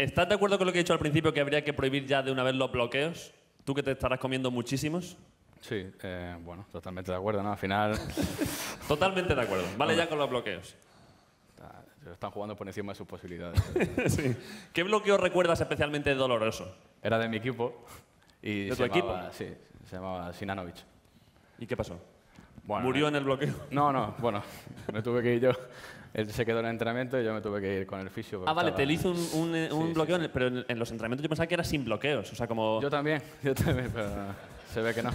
¿Estás de acuerdo con lo que he dicho al principio, que habría que prohibir ya de una vez los bloqueos? Tú que te estarás comiendo muchísimos. Sí, bueno, totalmente de acuerdo, ¿no? Al final... Totalmente de acuerdo. Vale, ya con los bloqueos. Están jugando por encima de sus posibilidades. Sí. ¿Qué bloqueo recuerdas especialmente doloroso? Era de mi equipo. Y ¿de tu equipo? Sí, se llamaba Sinanovic. ¿Y qué pasó? Bueno, ¿murió en el bloqueo? No, no, bueno, me tuve que ir yo. Él se quedó en el entrenamiento y yo me tuve que ir con el fisio. Ah, vale, estaba... te hizo un bloqueo, sí, sí. Pero en los entrenamientos yo pensaba que era sin bloqueos, o sea, como... Yo también, pero se ve que no.